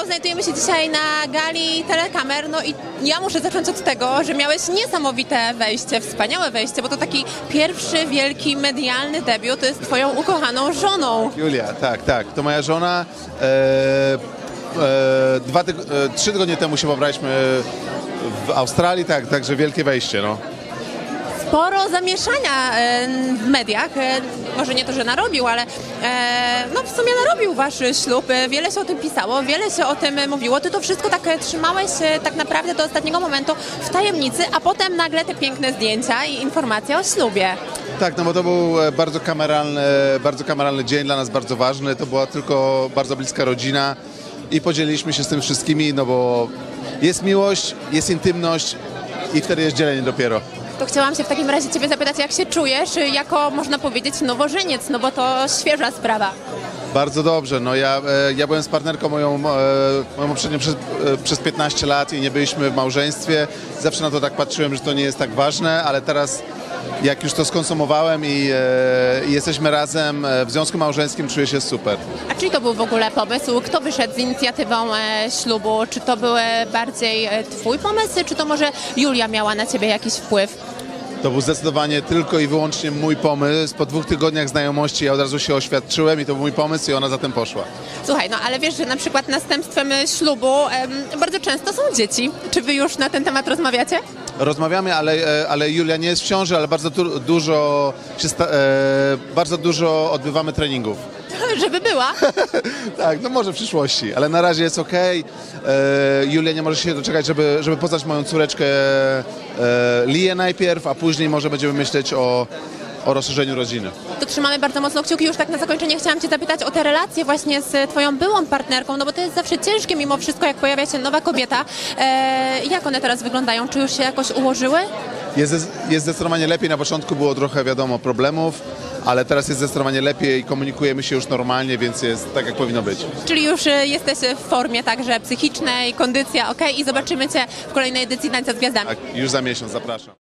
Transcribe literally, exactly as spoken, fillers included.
Michał, znajdujemy się dzisiaj na gali Telekamer, no i ja muszę zacząć od tego, że miałeś niesamowite wejście, wspaniałe wejście, bo to taki pierwszy wielki medialny debiut z twoją ukochaną żoną. Julia, tak, tak, to moja żona. Ee, e, dwa tyg e, trzy tygodnie temu się pobraliśmy w Australii, tak, także wielkie wejście, no. Sporo zamieszania w mediach, może nie to, że narobił, ale no w sumie narobił wasz ślub, wiele się o tym pisało, wiele się o tym mówiło, ty to wszystko tak trzymałeś tak naprawdę do ostatniego momentu w tajemnicy, a potem nagle te piękne zdjęcia i informacje o ślubie. Tak, no bo to był bardzo kameralny, bardzo kameralny dzień, dla nas bardzo ważny, to była tylko bardzo bliska rodzina i podzieliliśmy się z tym wszystkimi, no bo jest miłość, jest intymność i wtedy jest dzielenie dopiero. To chciałam się w takim razie ciebie zapytać, jak się czujesz jako, można powiedzieć, nowożeniec, no bo to świeża sprawa. Bardzo dobrze, no ja, ja byłem z partnerką moją, moją poprzednią przez, przez piętnaście lat i nie byliśmy w małżeństwie. Zawsze na to tak patrzyłem, że to nie jest tak ważne, ale teraz jak już to skonsumowałem i, i jesteśmy razem w związku małżeńskim, czuję się super. A czy to był w ogóle pomysł? Kto wyszedł z inicjatywą ślubu? Czy to był bardziej twój pomysł, czy to może Julia miała na ciebie jakiś wpływ? To był zdecydowanie tylko i wyłącznie mój pomysł. Po dwóch tygodniach znajomości ja od razu się oświadczyłem i to był mój pomysł i ona za tym poszła. Słuchaj, no ale wiesz, że na przykład następstwem ślubu em, bardzo często są dzieci. Czy wy już na ten temat rozmawiacie? Rozmawiamy, ale, ale Julia nie jest w ciąży, ale bardzo tu, dużo, się sta, e, bardzo dużo odbywamy treningów. Żeby była. Tak, no może w przyszłości, ale na razie jest okej. E, Julia nie może się doczekać, żeby, żeby poznać moją córeczkę e, Lię najpierw, a później może będziemy myśleć o, o rozszerzeniu rodziny. To trzymamy bardzo mocno kciuki. Już tak na zakończenie chciałam cię zapytać o te relacje właśnie z twoją byłą partnerką, no bo to jest zawsze ciężkie mimo wszystko, jak pojawia się nowa kobieta. E, jak one teraz wyglądają? Czy już się jakoś ułożyły? Jest, jest zdecydowanie lepiej. Na początku było trochę, wiadomo, problemów, ale teraz jest zdecydowanie lepiej i komunikujemy się już normalnie, więc jest tak, jak powinno być. Czyli już jesteś w formie także psychicznej, kondycja, ok? I zobaczymy cię w kolejnej edycji Tańca z Gwiazdami. Tak, już za miesiąc, zapraszam.